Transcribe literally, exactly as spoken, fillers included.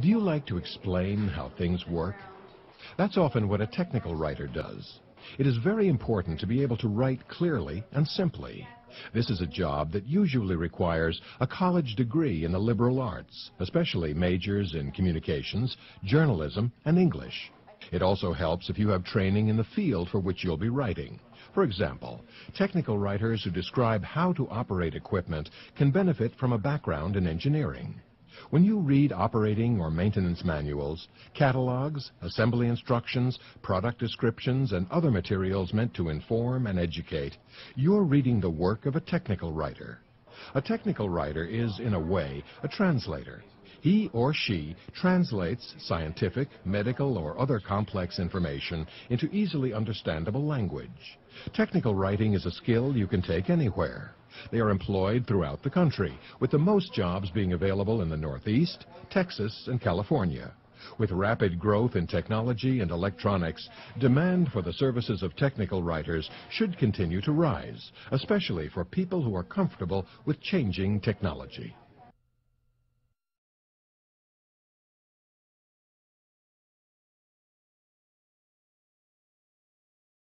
Do you like to explain how things work? That's often what a technical writer does. It is very important to be able to write clearly and simply. This is a job that usually requires a college degree in the liberal arts, especially majors in communications, journalism, and English. It also helps if you have training in the field for which you'll be writing. For example, technical writers who describe how to operate equipment can benefit from a background in engineering. When you read operating or maintenance manuals, catalogs, assembly instructions, product descriptions, and other materials meant to inform and educate, you're reading the work of a technical writer. A technical writer is, in a way, a translator. He or she translates scientific, medical, or other complex information into easily understandable language. Technical writing is a skill you can take anywhere. They are employed throughout the country, with the most jobs being available in the Northeast, Texas, and California. With rapid growth in technology and electronics, demand for the services of technical writers should continue to rise, especially for people who are comfortable with changing technology.